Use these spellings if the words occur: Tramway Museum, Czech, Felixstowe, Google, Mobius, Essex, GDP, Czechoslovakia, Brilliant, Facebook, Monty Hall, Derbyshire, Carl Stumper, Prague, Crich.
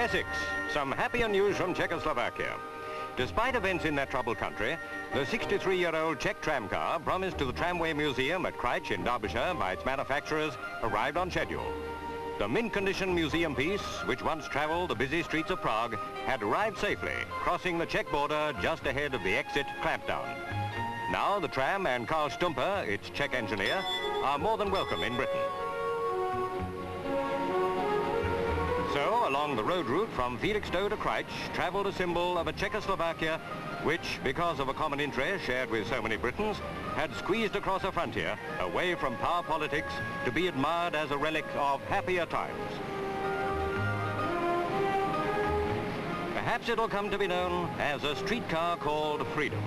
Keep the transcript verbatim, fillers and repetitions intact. Essex, some happier news from Czechoslovakia. Despite events in that troubled country, the sixty-three-year-old Czech tramcar promised to the Tramway Museum at Crich in Derbyshire by its manufacturers arrived on schedule. The mint-condition museum piece, which once travelled the busy streets of Prague, had arrived safely, crossing the Czech border just ahead of the exit clampdown. Now the tram and Carl Stumper, its Czech engineer, are more than welcome in Britain. So, along the road route from Felixstowe to Crich, travelled a symbol of a Czechoslovakia which, because of a common interest shared with so many Britons, had squeezed across a frontier, away from power politics, to be admired as a relic of happier times. Perhaps it'll come to be known as a streetcar called Freedom.